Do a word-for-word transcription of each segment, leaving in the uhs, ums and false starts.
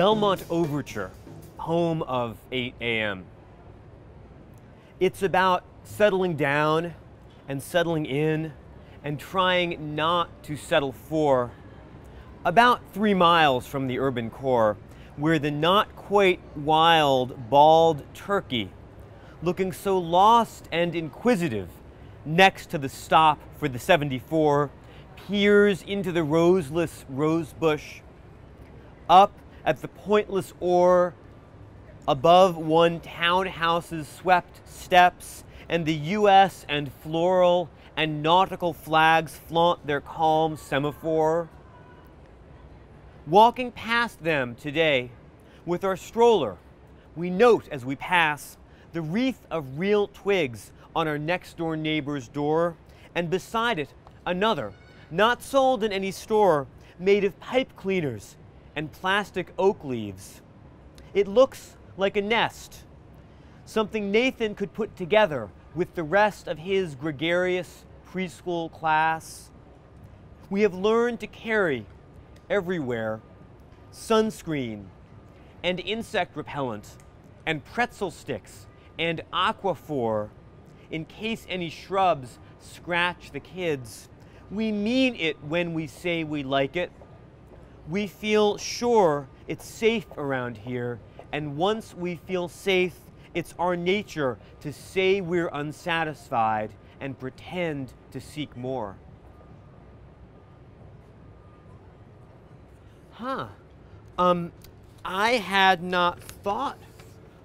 Belmont Overture, Home of eight A M It's about settling down and settling in and trying not to settle for about three miles from the urban core, where the not quite wild, bald turkey, looking so lost and inquisitive next to the stop for the seventy-four, peers into the roseless rosebush, up at the pointless oar, above one townhouse's swept steps, and the U S and floral and nautical flags flaunt their calm semaphore. Walking past them today with our stroller, we note as we pass the wreath of real twigs on our next-door neighbor's door, and beside it another, not sold in any store, made of pipe cleaners and plastic oak leaves. It looks like a nest, something Nathan could put together with the rest of his gregarious preschool class. We have learned to carry everywhere sunscreen and insect repellent and pretzel sticks and aquaphor in case any shrubs scratch the kids. We mean it when we say we like it. We feel sure it's safe around here, and once we feel safe, it's our nature to say we're unsatisfied and pretend to seek more. Huh. Um, I had not thought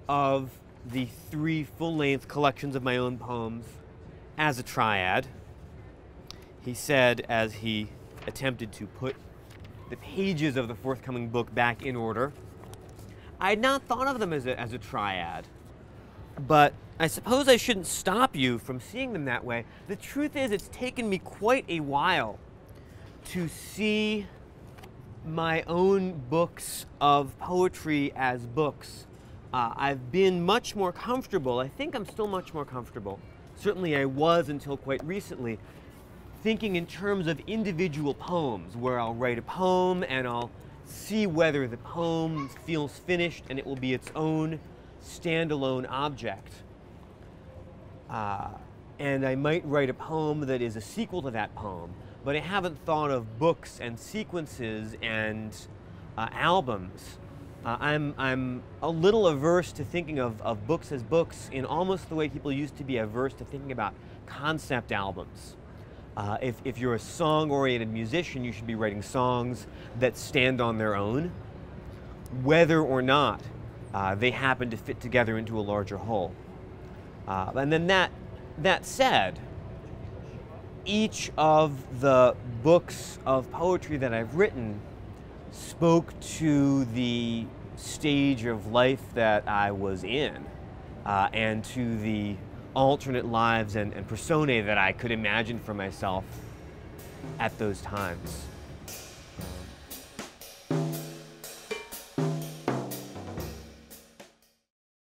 of the three full-length collections of my own poems as a triad, he said as he attempted to put the pages of the forthcoming book back in order. I had not thought of them as a, as a triad, but I suppose I shouldn't stop you from seeing them that way. The truth is, it's taken me quite a while to see my own books of poetry as books. Uh, I've been much more comfortable, I think I'm still much more comfortable, certainly I was until quite recently, thinking in terms of individual poems, where I'll write a poem and I'll see whether the poem feels finished and it will be its own standalone object. Uh, and I might write a poem that is a sequel to that poem, but I haven't thought of books and sequences and uh, albums. Uh, I'm, I'm a little averse to thinking of, of books as books in almost the way people used to be averse to thinking about concept albums. Uh, if, if you're a song-oriented musician, you should be writing songs that stand on their own, whether or not uh, they happen to fit together into a larger whole. Uh, and then that, that said, each of the books of poetry that I've written spoke to the stage of life that I was in, uh, and to the alternate lives and, and personae that I could imagine for myself at those times.